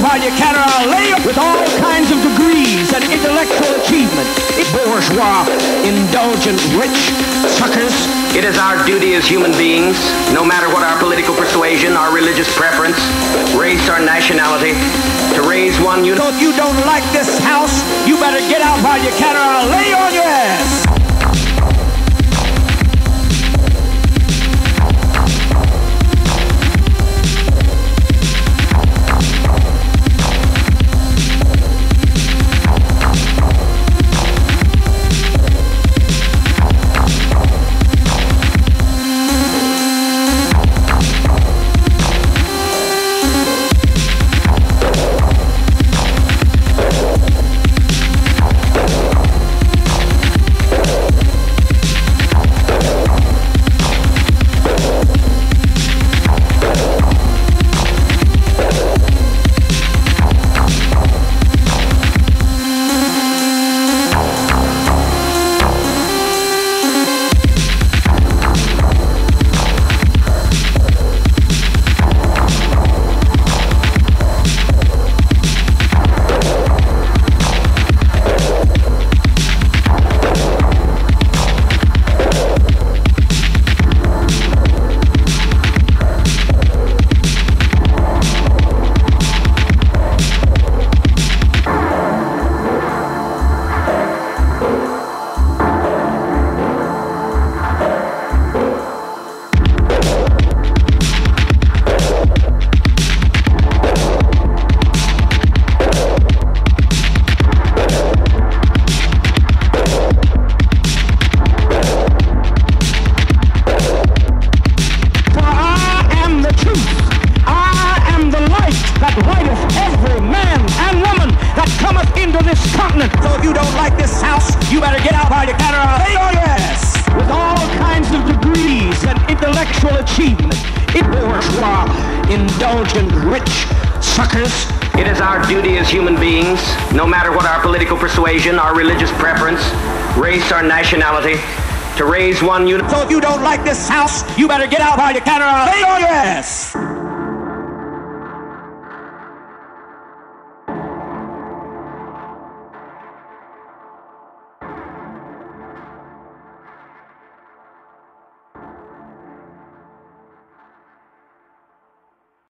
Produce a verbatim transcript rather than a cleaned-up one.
Chevalier Carré with all kinds of degrees and intellectual achievement. Bourgeois, indulgent, rich, suckers. It is our duty as human beings, no matter what our political persuasion, our religious preference, race or nationality, to raise one unit. So if you don't like this house, you better get out while you can, or I'll lay on your ass. One unit. So if you don't like this house, you better get out while you can, or I'll lay on your ass.